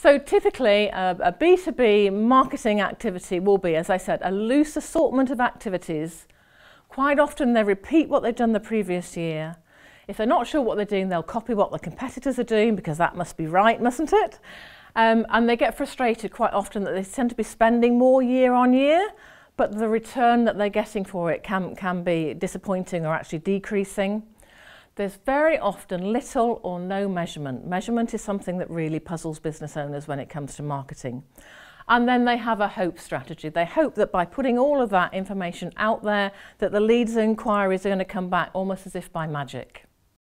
So typically, a B2B marketing activity will be, as I said, a loose assortment of activities. Quite often they repeat what they've done the previous year. If they're not sure what they're doing, they'll copy what the competitors are doing, because that must be right, mustn't it? And they get frustrated quite often that they tend to be spending more year on year, but the return that they're getting for it can be disappointing or actually decreasing. There's very often little or no measurement. Measurement is something that really puzzles business owners when it comes to marketing. And then they have a hope strategy. They hope that by putting all of that information out there, that the leads and inquiries are going to come back almost as if by magic.